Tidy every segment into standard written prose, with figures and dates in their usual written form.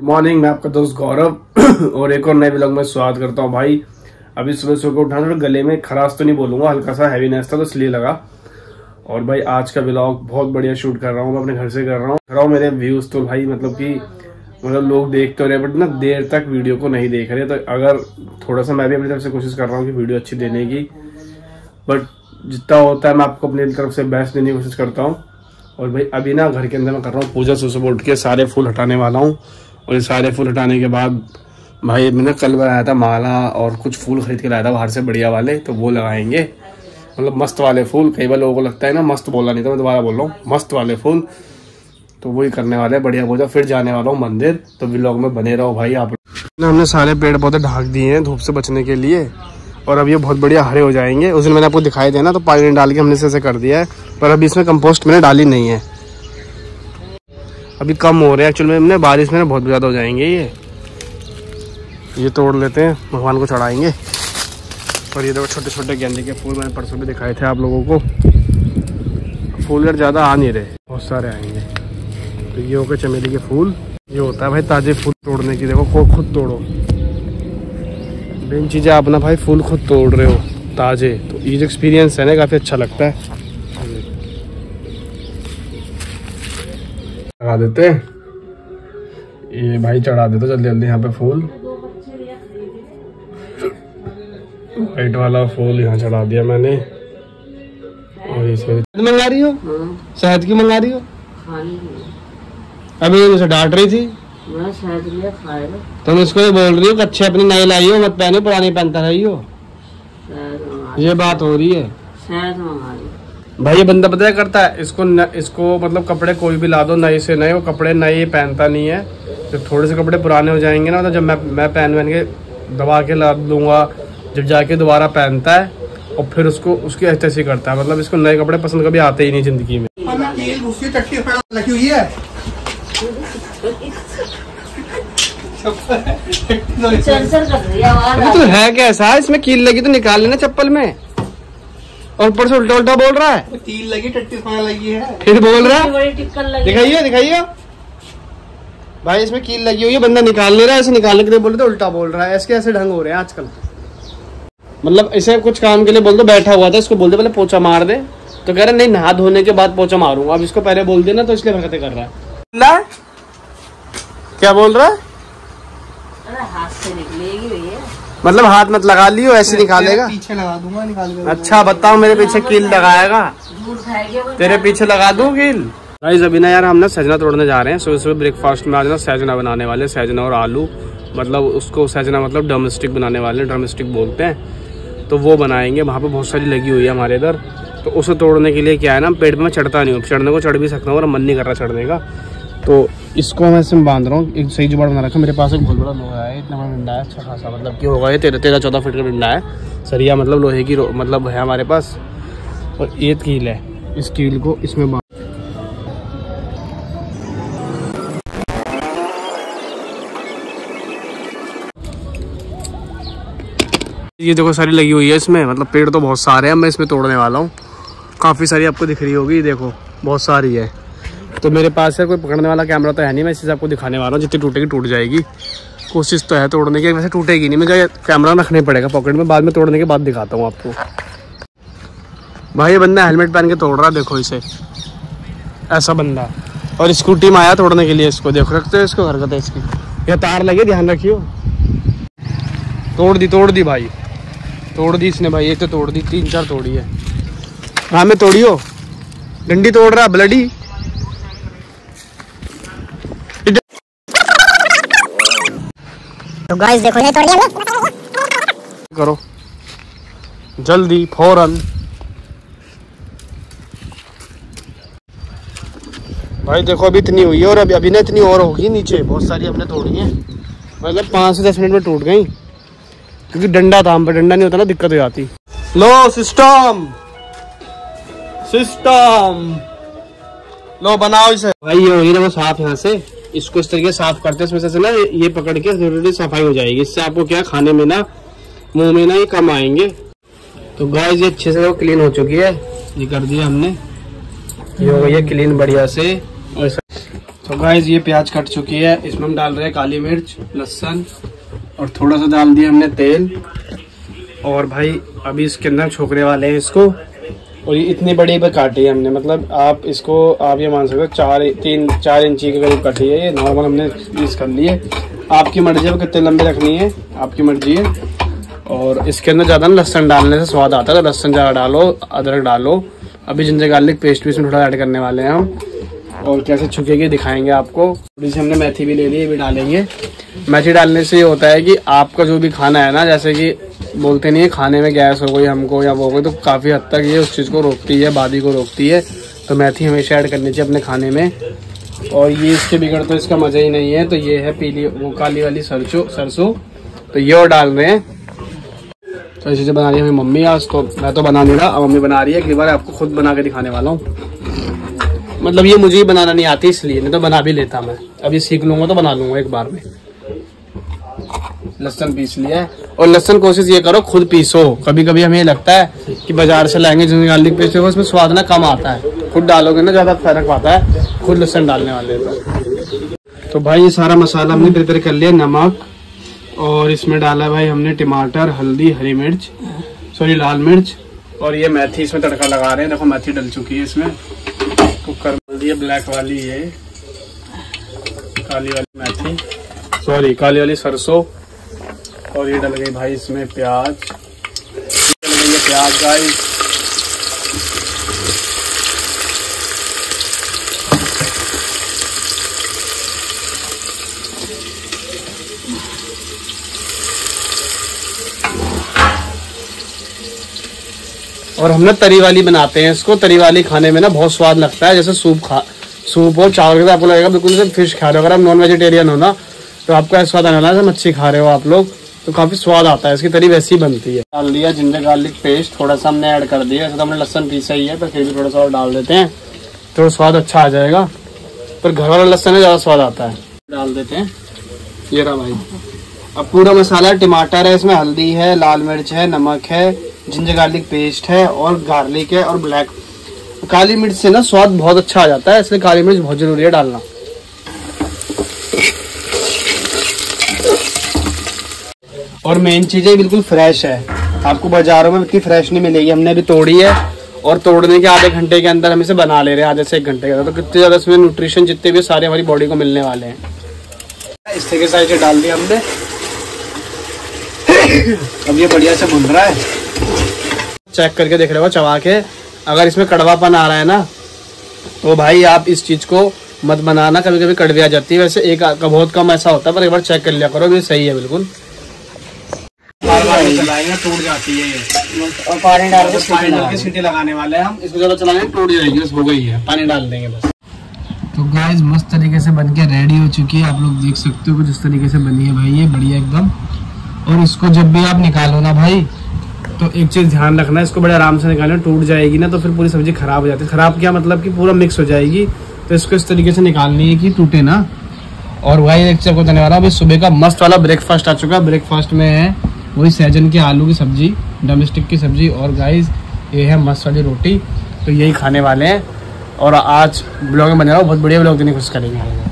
Good morning, मैं आपका दोस्त गौरव और एक और नए ब्लॉग में स्वागत करता हूं। भाई अभी सुबह सुबह उठाना और गले में खराश तो नहीं बोलूंगा, हल्का सा हैवीनेस था तो इसलिए लगा। और भाई आज का ब्लॉग बहुत बढ़िया शूट कर रहा हूं, मैं अपने घर से कर रहा हूं। मेरे व्यूज तो भाई मतलब लोग देख तो रहे बट ना देर तक वीडियो को नहीं देख रहे, तो अगर थोड़ा सा मैं भी अपनी तरफ से कोशिश कर रहा हूँ कि वीडियो अच्छी देने की, बट जितना होता है मैं आपको अपनी तरफ से बेस्ट देने की कोशिश करता हूँ। और भाई अभी ना घर के अंदर मैं कर रहा हूँ पूजा, सुबह उठ के सारे फूल हटाने वाला हूँ। और ये सारे फूल हटाने के बाद भाई मैंने कल बनाया था माला और कुछ फूल खरीद के लाया था बाहर से बढ़िया वाले, तो वो लगाएंगे मतलब मस्त वाले फूल। कई बार लोगों को लगता है ना मस्त बोला नहीं था, मैं दोबारा बोल रहा हूँ मस्त वाले फूल, तो वही करने वाले बढ़िया पूजा। फिर जाने वाला हूँ मंदिर, तो व्लॉग में बने रहो भाई। आप ना हमने सारे पेड़ पौधे ढाँक दिए हैं धूप से बचने के लिए, और अब ये बहुत बढ़िया हरे हो जाएंगे। उस दिन मैंने आपको दिखाई देना, तो पानी डाल के हमने ऐसे कर दिया है, पर अभी इसमें कंपोस्ट मैंने डाली नहीं है, अभी कम हो रहे हैं एक्चुअल में। हमने बारिश में बहुत ज़्यादा हो जाएंगे ये तोड़ लेते हैं, भगवान को चढ़ाएंगे। और ये देखो छोटे छोटे गेंदे के फूल मैंने परसों भी दिखाए थे आप लोगों को, फूल यार ज़्यादा आ नहीं रहे, बहुत सारे आएंगे। तो ये हो गए चमेली के फूल। ये होता है भाई ताज़े फूल तोड़ने की, देखो खुद तोड़ो बेन चीज़ें आप ना भाई, फूल खुद तोड़ रहे हो ताज़े, तो ये जो एक्सपीरियंस है ना काफ़ी अच्छा लगता है। चढ़ा देते ये भाई, चढ़ा देते जल्दी जल्दी यहाँ पे फूल, वाइट वाला फूल यहाँ चढ़ा दिया मैंने। और इसे मंगा रही हो, शहद की मंगा रही हो, अभी उसे डांट रही थी तुम, तो इसको बोल रही हो अच्छे अपनी नई लाई हो, मत पहने पुरानी पहनता रही हो, ये बात हो रही है। भाई ये बंदा पता करता है इसको मतलब कपड़े कोई भी ला दो नए से नए, वो कपड़े नए पहनता नहीं है। जब थोड़े से कपड़े पुराने हो जाएंगे ना, मतलब जब मैं पहन के दबा के ला दूंगा, जब जाके दोबारा पहनता है और फिर उसको उसकी अच्छी करता है। मतलब इसको नए कपड़े पसंद कभी आते ही नहीं जिंदगी में। तो है कैसा, इसमें कील लगी तो निकाल लेना चप्पल में, और ऊपर से उल्टा उल्टा बोल रहा है, टील लगी लगी है, फिर बोल रहा है दिखाइए भाई इसमें कील लगी हुई है, बंदा निकाल ले रहा है, ऐसे निकालने के लिए बोल रहा है उल्टा बोल रहा है। ऐसे ऐसे ढंग हो रहे हैं आजकल, मतलब इसे कुछ काम के लिए बोल दो, बैठा हुआ था इसको बोल दे पहले पोछा मार दे, तो कह रहा नहीं नहा धोने के बाद पोछा मारूंगा, अब इसको पहले बोल देना, तो इसलिए हरकतें कर रहा है। क्या बोल रहा है, मतलब हाथ मत लगा लियो, ऐसे निकालेगा, पीछे लगा दूंगा निकाल के। अच्छा बताओ मेरे पीछे कील लगाएगा, तेरे पीछे लगा दूं कील। गाइस अभी ना यार हम ना सजना तोड़ने जा रहे हैं, सुबह सुबह ब्रेकफास्ट में आज ना सजना बनाने वाले, सजना और आलू, मतलब उसको सजना मतलब ड्रमस्टिक बनाने वाले, ड्रमस्टिक बोलते हैं, तो वो बनाएंगे। वहाँ पर बहुत सारी लगी हुई है हमारे इधर, तो उसे तोड़ने के लिए क्या है ना, पेड़ पर मैं चढ़ता नहीं हूँ, चढ़ने को चढ़ भी सकता हूँ और मन नहीं कर रहा चढ़ने का, तो इसको मैं इसमें बांध रहा हूँ। एक सही जुगाड़ बना रखा मेरे पास, एक बहुत बड़ा लोहा है, इतना बड़ा डंडा है अच्छा खासा, मतलब कि होगा ये 13-14 फीट का डंडा है, सरिया मतलब लोहे की मतलब है हमारे पास, और एक कील है, इस कील को इसमें बांध। ये देखो सारी लगी हुई है इसमें, मतलब पेड़ तो बहुत सारे हैं, मैं इसमें तोड़ने वाला हूँ, काफ़ी सारी आपको दिख रही होगी, देखो बहुत सारी है। तो मेरे पास है कोई पकड़ने वाला कैमरा तो है नहीं, मैं इस चीज़ आपको दिखाने वाला हूँ, जितनी टूटेगी टूट जाएगी, कोशिश तो है तोड़ने की, वैसे टूटेगी नहीं, मुझे कैमरा रखने पड़ेगा पॉकेट में, बाद में तोड़ने के बाद दिखाता हूँ आपको। भाई ये बंदा हेलमेट पहन के तोड़ रहा है, देखो इसे, ऐसा बंदा, और स्कूटी में आया तोड़ने के लिए, इसको देखो रखते हो, इसको हरकत है इसकी, यह तार लगे ध्यान रखियो। तोड़ दी भाई, तोड़ दी इसने भाई, एक तो तोड़ दी, 3-4 तोड़ी है। हाँ मैं तोड़ियो, डंडी तोड़ रहा ब्लडी। तो गाइस देखो ये तोड़ दिया, करो जल्दी फौरन। भाई देखो अभी इतनी हुई है, और अभी ना इतनी और होगी नीचे, बहुत सारी हमने तोड़ी है, मतलब 5 से 10 मिनट में टूट गई, क्योंकि डंडा था हम पर, डंडा नहीं होता ना दिक्कत हो जाती। लो सिस्टम लो बनाओ इसे भाई, ये होगी ना वो साफ, यहाँ से इसको इस तरीके साफ करते हैं, इसमें से ना ये पकड़ के सफाई हो जाएगी, इससे आपको क्या खाने में ना मुंह में ना ये कम आएंगे। तो गाइस ये अच्छे से वो क्लीन हो चुकी है, ये कर दिया हमने, ये हो गई है क्लीन बढ़िया से। और तो गाइस ये प्याज कट चुकी है, इसमें हम डाल रहे हैं काली मिर्च, लहसुन और थोड़ा सा डाल दिया हमने तेल। और भाई अभी इसके अंदर छोकरे वाले हैं इसको, और ये इतनी बड़ी पर काटी है हमने, मतलब आप इसको आप ये मान सकते हो 4 इंची के करीब काटी है ये। नॉर्मल हमने पीस कर लिए, आपकी मर्जी है कितने लंबे रखनी है, आपकी मर्जी है। और इसके अंदर ज़्यादा लहसुन डालने से स्वाद आता है, तो लहसुन ज़्यादा डालो, अदरक डालो। अभी जिंजर गार्लिक पेस्ट भी इसमें थोड़ा ऐड करने वाले हैं हम, और कैसे छुकेगी दिखाएंगे आपको। थोड़ी सी हमने मेथी भी ले ली, ये भी डालेंगे। मेथी डालने से ये होता है कि आपका जो भी खाना है ना, जैसे कि बोलते नहीं है खाने में गैस हो गई हमको या वो हो गई, तो काफ़ी हद तक ये उस चीज़ को रोकती है, बादी को रोकती है। तो मेथी हमेशा ऐड करनी चाहिए अपने खाने में। और ये इसके बिगड़ तो इसका मज़ा ही नहीं है। तो ये है पीली वो काली वाली सरसों, तो ये और डाल रहे हैं। तो ऐसी चीज़ें बना रही है मेरी मम्मी आज, तो मैं तो बना नहीं रहा, अब मम्मी बना रही है। अगली बार आपको खुद बना के दिखाने वाला हूँ, मतलब ये मुझे ही बनाना नहीं आती इसलिए, नहीं तो बना भी लेता मैं। अभी सीख लूँगा तो बना लूँगा एक बार में। लहसुन पीस लिया है, और लहसुन कोशिश ये करो खुद पीसो। कभी कभी हमें लगता है कि बाजार से लाएंगे जिंजर गार्लिक पेस्ट, उसमें स्वाद ना कम आता है, खुद डालोगे ना ज़्यादा फर्क आता है, खुद लहसुन डालने वाले पर। तो भाई ये सारा मसाला हमने प्रिपेयर कर लिया, नमक, और इसमें डाला भाई हमने टमाटर, हल्दी, हरी मिर्च, सॉरी लाल मिर्च, और ये मेथी इसमें तड़का लगा रहे हैं। देखो मेथी डल चुकी है इसमें, कुकर ये ब्लैक वाली है, काली वाली मेथी, सॉरी काली वाली सरसों, और ये डल गई भाई इसमें प्याज, डल गई प्याज गाइस। और हम ना तरी वाली बनाते हैं इसको, तरी वाली खाने में ना बहुत स्वाद लगता है, जैसे सूप और चावल के साथ आपको लगेगा बिल्कुल जैसे फिश खा रहे हो। अगर आप नॉन वेजिटेरियन हो ना तो आपको ऐसा स्वाद आने वाला है जैसे मच्छी खा रहे हो आप लोग, तो काफ़ी स्वाद आता है, इसकी तरी वैसी बनती है। डाल दिया जिंजर गार्लिक पेस्ट, थोड़ा सा हमने ऐड कर दिया, ऐसे तो हमने लहसुन पीसा ही है पर फिर भी थोड़ा सा और डाल देते हैं, थोड़ा स्वाद अच्छा आ जाएगा। पर घर वाला लहसुन में ज़्यादा स्वाद आता है, डाल देते हैं। ये रहा भाई अब पूरा मसाला, टमाटर है इसमें, हल्दी है, लाल मिर्च है, नमक है, जिंजर गार्लिक पेस्ट है और गार्लिक है, और ब्लैक काली मिर्च से ना स्वाद बहुत अच्छा आ जाता है, इसलिए काली मिर्च बहुत ज़रूरी है डालना। और मेन चीज़ें बिल्कुल फ्रेश है, आपको बाज़ारों में इतनी फ्रेश नहीं मिलेगी। हमने अभी तोड़ी है, और तोड़ने के आधे घंटे के अंदर हम इसे बना ले रहे हैं, आधे से 1 घंटे के अंदर। तो कितने ज़्यादा इसमें न्यूट्रिशन जितने भी सारे हमारी बॉडी को मिलने वाले हैं। इस तरीके से इसे डाल दिया हमने, अब ये बढ़िया से भुन रहा है। चेक करके देख रहे हो चबा के, अगर इसमें कड़वापन आ रहा है ना तो भाई आप इस चीज़ को मत बनाना, कभी कभी कड़वी आ जाती है। वैसे एक बहुत कम ऐसा होता है, पर एक बार चेक कर लिया करो कि सही है बिल्कुल। चलाएंगे टूट जाती है ये, और पानी डाल के सीटी लगाने वाले हैं हम इसको, चलो चलाएंगे टूट जाएगी, बस हो गई है, पानी डाल देंगे बस। तो गाइस मस्त तरीके से बन के रेडी हो चुकी है, आप लोग देख सकते हो जिस तरीके से बनी है भाई ये, बढ़िया एकदम। और इसको जब भी आप निकालो ना भाई, तो एक चीज़ ध्यान रखना, इसको बड़े आराम से निकालना, टूट जाएगी ना तो फिर पूरी सब्जी ख़राब हो जाती है। ख़राब क्या मतलब कि पूरा मिक्स हो जाएगी, तो इसको इस तरीके से निकालनी है कि टूटे ना। और भाई एक चीज़ आपको देने वाला हूँ, अभी सुबह का मस्त वाला ब्रेकफास्ट आ चुका है। ब्रेकफास्ट में है वही सहजन के आलू की सब्ज़ी, डोमेस्टिक की सब्ज़ी, और गाइस ये है मस्त वाली रोटी, तो यही खाने वाले हैं। और आज ब्लॉग में बने रहो, बहुत बढ़िया ब्लॉग देने खुश करेंगे।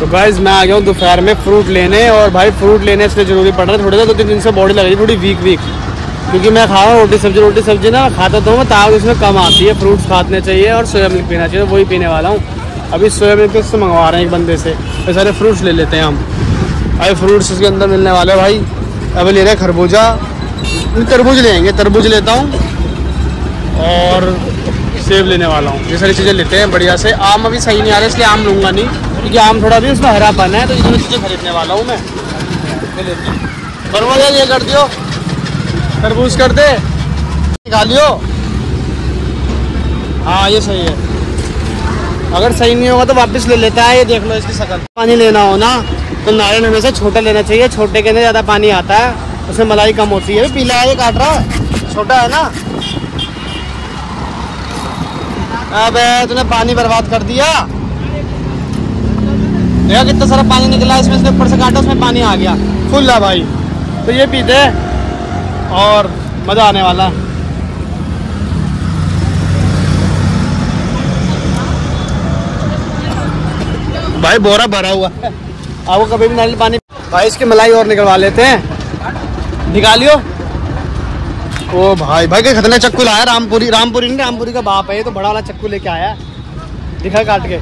तो गाइस मैं आ गया हूँ दोपहर में फ्रूट लेने, और भाई फ्रूट लेने इसलिए ज़रूरी पड़ रहा है, थोड़ा सा 2-3 दिन से बॉडी लग रही है थोड़ी वीक, क्योंकि मैं खा रहा हूँ रोटी सब्जी ना खाता तो हूँ, ताकत इसमें कम आती है। फ्रूट्स खाने चाहिए और सोया मिल्क पीना चाहिए, तो वही पीने वाला हूँ। अभी सोया मिल्क इससे मंगवा रहे हैं एक बंदे से, तो सारे फ्रूट्स ले लेते हैं हम। भाई फ्रूट्स इसके अंदर मिलने वाले हैं भाई, अभी ले रहे हैं खरबूजा, तरबूज लेंगे, तरबूज लेता हूँ और सेब लेने वाला हूँ। ये सारी चीज़ें लेते हैं बढ़िया से। आम अभी सही नहीं आ रहे इसलिए आम लूँगा नहीं, क्योंकि आम थोड़ा भी उसमें हरापन है, तो ये दोनों चीज़ें खरीदने वाला हूँ मैं। तरबूज ये कर दियो, तरबूज कर दे, निकालियो। हाँ ये सही है, अगर सही नहीं होगा तो वापस ले लेता है। ये देख लो इसकी शकल। पानी लेना हो ना तो नारियल हमेशा छोटा लेना चाहिए, छोटे के अंदर ज़्यादा पानी आता है, उसमें मलाई कम होती है। पीला है ये, काट रहा है, छोटा है ना। अब तूने पानी बर्बाद कर दिया, देखा कितना सारा पानी निकला इसमें, से ऊपर से काटा उसमें पानी आ गया, फुल है भाई। तो ये पीते हैं और मज़ा आने वाला है। भाई बोरा भरा हुआ है, आपको कभी भी नल पानी। भाई इसकी मलाई और निकलवा लेते हैं, निकालियो। ओ भाई भाई खतरनाक चक्कू लाया, रामपुरी, रामपुरी नहीं, रामपुरी का बाप है ये तो, बड़ा वाला चक्कू लेके आया है। दिखा काट के,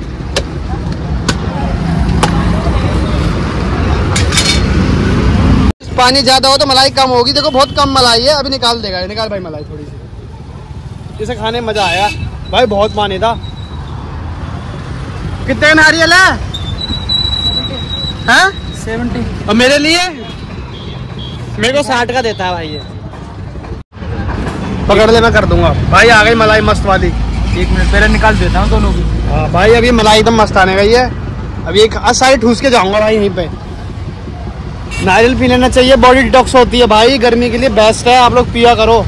पानी ज्यादा हो तो मलाई कम होगी। देखो बहुत कम मलाई है, अभी निकाल देगा ये। निकाल भाई मलाई थोड़ी सी, इसे खाने में मजा आया। भाई बहुत पानी था। कितने का नारियल है? 70। और मेरे लिए, मेरे को 60 का देता है भाई ये। पकड़ ले, मैं कर दूंगा। भाई आ गई मलाई मस्त वाली, एक मिनट पहले निकाल देता हूँ दोनों की। हाँ भाई अभी मलाई एकदम मस्त आने गई है। अभी एक साइड ठूस के जाऊंगा भाई यहीं पे। नारियल पी लेना चाहिए, बॉडी डिटॉक्स होती है भाई, गर्मी के लिए बेस्ट है, आप लोग पिया करो।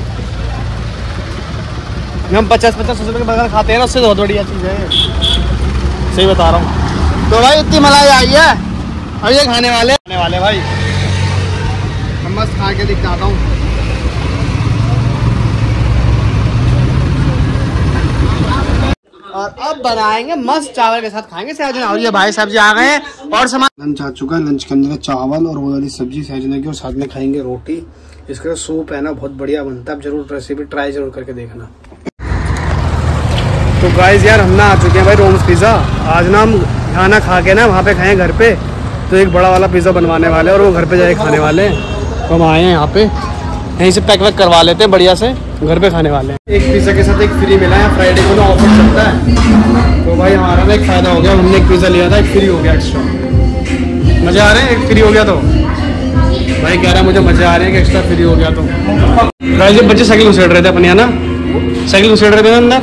हम 50-50 रुपये के बर्गर खाते हैं ना, उससे बहुत बढ़िया चीज़ है, सही बता रहा हूँ। तो भाई इतनी मलाई आई है, अब ये खाने वाले भाई हम बस खा के दिखाता हूँ। और अब बनाएंगे मस्त चावल के साथ खाएंगे। सहजना और ये भाई सब्जी आ गए हैं और सामान। लंच आ चुका है, लंच के अंदर चावल और वो वाली सब्जी सहजना की, और साथ में खाएंगे रोटी। इसका सूप है ना, बहुत बढ़िया बनता है, आप जरूर रेसिपी ट्राई जरूर करके देखना। तो गाइस यार हम ना आ चुके हैं भाई रोम्स पिज़्ज़ा। आज ना हम खाना खा के ना वहाँ पे खाएँ घर पे, तो एक बड़ा वाला पिज़्ज़ा बनवाने वाले और वो घर पे जाके खाने वाले हैं। तो हम आए हैं यहाँ पे, यहीं से पैक वैक करवा लेते हैं बढ़िया से, घर पे खाने वाले हैं। एक पिज़्ज़ा के साथ एक फ्री मिला है, फ्राइडे को ना ऑफर चलता है, तो भाई हमारा ना एक फ़ायदा हो गया, हमने एक पिज़्ज़ा लिया था, एक फ्री हो गया एक्स्ट्रा। मज़े आ रहे हैं, एक फ्री हो गया तो भाई कह रहा मुझे मज़े आ रहे हैं कि एक्स्ट्रा फ्री हो गया। तो भाई जब बच्चे साइकिल उसेड़ रहे थे अपने, है ना, साइकिल उसेड़ रहे थे अंदर।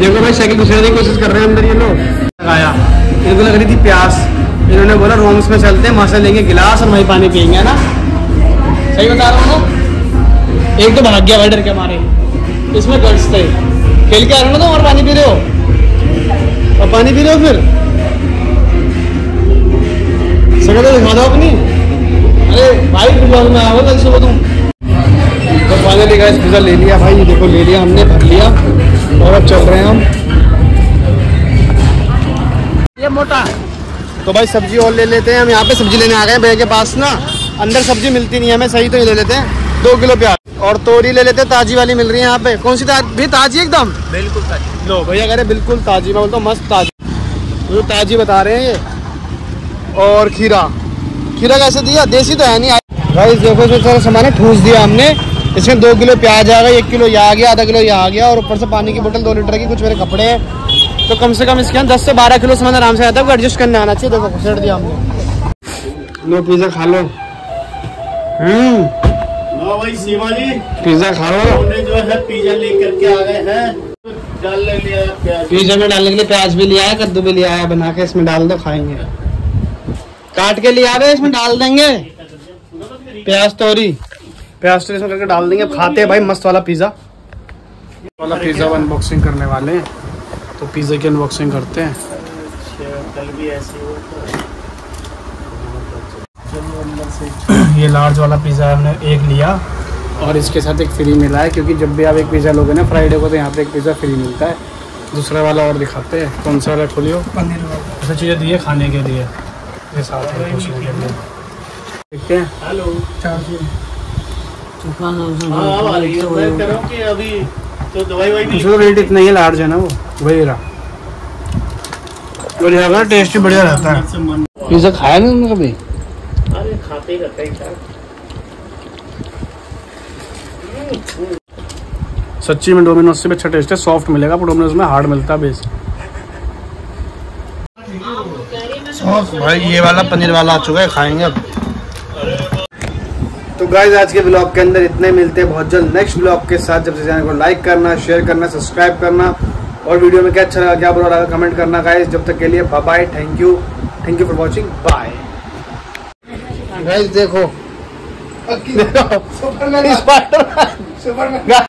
देखो भाई साइकिल घुसने की कोशिश कर रहे हैं अंदर ये लोग। लगाया, इनको लग रही थी प्यास, इन्होंने बोला रूम्स में चलते हैं, वहाँ से लेंगे गिलास और वहीं पानी पियेंगे, है ना, सही बता रहा हूँ ना। एक तो भाग गया भाई डर के मारे, इसमें गर्ल्स थे, खेल के आ रहे हो ना, और पानी पी रहे हो, और पानी पी रहे हो फिर सको तो दिखा दो अपनी। अरे भाई ब्लॉग में आओ कल सुबह तुम। तो फाइनली गाइस पिज़्ज़ा ले लिया भाई, देखो ले लिया हमने, भर लिया और अब चल रहे हैं हम ये मोटा। तो भाई सब्जी और ले लेते हैं, हम यहाँ पे सब्जी लेने आ गए हैं भैया के पास ना, अंदर सब्जी मिलती नहीं है हमें सही, तो ये ले लेते हैं 2 किलो प्याज और तोरी ले लेते हैं, ताजी वाली मिल रही है यहाँ पे। कौन सी भी ताजी एकदम बिल्कुल ताजी। लो भैया कह रहे बिल्कुल ताजी, मैं बोलता हूँ मस्त ताजी, जो ताजी बता रहे हैं ये। और खीरा, खीरा कैसे दिया, देसी तो है नहीं भाई। देखो जो सारा सामान है ठूस दिया हमने, इसमें 2 किलो प्याज आ गया, 1 किलो ये आ गया, आधा किलो ये आ गया, और ऊपर से पानी की बोतल 2 लीटर की, कुछ मेरे कपड़े हैं, तो कम से कम इसके अंदर 10 से 12 किलो सामान आराम से आता है, एडजस्ट करने आना चाहिए। देखो घुसेड़ दिया हमने। लो पिज़्ज़ा खा लो। भाई सीमा जी पिज़्जा खा लो, हमने जो है पिज़्ज़ा लेकर के आ गए हैं। पिज़्ज़ा में डालने के लिए प्याज भी लिया है, कद्दू भी लिया है, बना के इसमें डाल दो खाएंगे। काट के लिया है, इसमें डाल देंगे प्याज तोरी, प्याज तो इसमें करके डाल देंगे। अब खाते हैं भाई मस्त वाला पिज़्ज़ा। वाला पिज़्ज़ा अनबॉक्सिंग करने वाले हैं, तो पिज़्ज़ा की अनबॉक्सिंग करते हैं। ये लार्ज वाला पिज़्ज़ा हमने एक लिया और इसके साथ एक फ्री मिला है, क्योंकि जब भी आप एक पिज़्ज़ा लोगे ना फ्राइडे को, तो यहाँ पे एक पिज़्ज़ा फ्री मिलता है। दूसरा वाला और दिखाते हैं, कौन सा वाला खोलियो। ऐसी चीज़ें दी है खाने के लिए, देखते हैं। कि अभी तो दवाई इतना ही लार्ज है ना, वो वही रहा, टेस्ट भी बढ़िया रहता है। पिज़्ज़ा खाया नहीं उन्होंने कभी? अरे खाते ही रहते हैं सच्ची में। डोमिनोज से भी अच्छा टेस्ट है, सॉफ्ट मिलेगा, पर डोमिनोज में हार्ड मिलता है बेस। भाई ये वाला पनीर वाला आ चुका है, खाएंगे अब। तो गाइज आज के ब्लॉग के अंदर इतने, मिलते हैं बहुत जल्द नेक्स्ट ब्लॉग के साथ। जब से चैनल को लाइक करना, शेयर करना, सब्सक्राइब करना, और वीडियो में क्या अच्छा लगा, क्या बुरा लगा, कमेंट करना गाइज। जब तक के लिए bye bye, thank you for watching, bye. Guys देखो सुपरमैन